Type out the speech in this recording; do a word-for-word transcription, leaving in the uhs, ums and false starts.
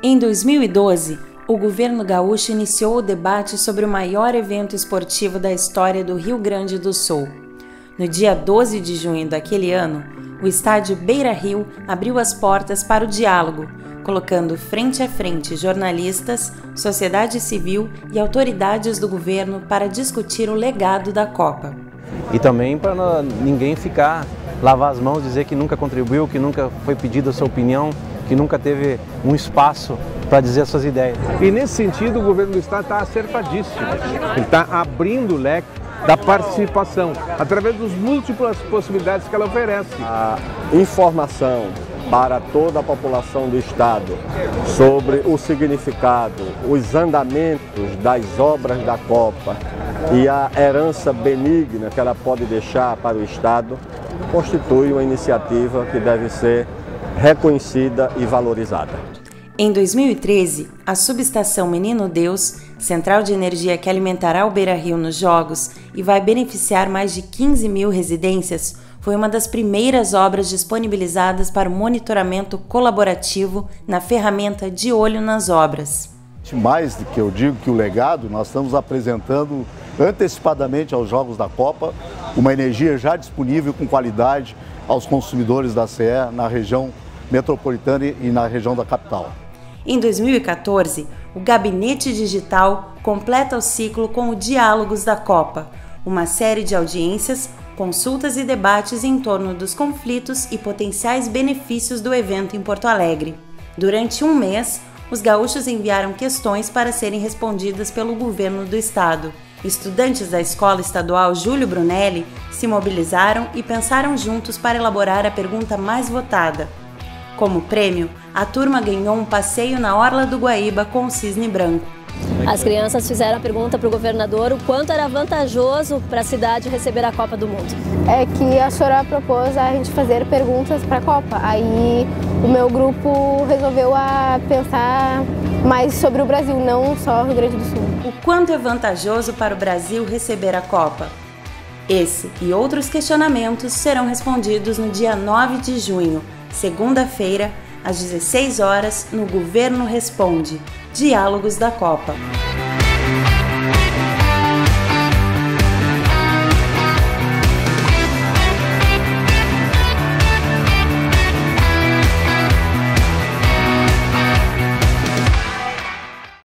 Em dois mil e doze, o governo gaúcho iniciou o debate sobre o maior evento esportivo da história do Rio Grande do Sul. No dia doze de junho daquele ano, o estádio Beira-Rio abriu as portas para o diálogo, colocando frente a frente jornalistas, sociedade civil e autoridades do governo para discutir o legado da Copa. E também para ninguém ficar, lavar as mãos, dizer que nunca contribuiu, que nunca foi pedida a sua opinião, que nunca teve um espaço para dizer suas ideias. E nesse sentido o governo do estado está acertadíssimo, ele está abrindo o leque da participação, através das múltiplas possibilidades que ela oferece. A informação para toda a população do estado sobre o significado, os andamentos das obras da Copa e a herança benigna que ela pode deixar para o estado, constitui uma iniciativa que deve ser reconhecida e valorizada. Em dois mil e treze, a subestação Menino Deus, central de energia que alimentará o Beira-Rio nos Jogos e vai beneficiar mais de quinze mil residências, foi uma das primeiras obras disponibilizadas para o monitoramento colaborativo na ferramenta de Olho nas Obras. Mais do que eu digo que o legado, nós estamos apresentando antecipadamente aos Jogos da Copa uma energia já disponível com qualidade aos consumidores da C E na região metropolitana e na região da capital. Em dois mil e quatorze, o Gabinete Digital completa o ciclo com o Diálogos da Copa, uma série de audiências, consultas e debates em torno dos conflitos e potenciais benefícios do evento em Porto Alegre. Durante um mês, os gaúchos enviaram questões para serem respondidas pelo governo do estado. Estudantes da Escola Estadual Júlio Brunelli se mobilizaram e pensaram juntos para elaborar a pergunta mais votada. Como prêmio, a turma ganhou um passeio na Orla do Guaíba com o Cisne Branco. As crianças fizeram a pergunta para o governador o quanto era vantajoso para a cidade receber a Copa do Mundo. É que a Choró propôs a gente fazer perguntas para a Copa. Aí o meu grupo resolveu a pensar mais sobre o Brasil, não só o Rio Grande do Sul. O quanto é vantajoso para o Brasil receber a Copa? Esse e outros questionamentos serão respondidos no dia nove de junho, segunda-feira, às dezesseis horas, no Governo Responde, Diálogos da Copa.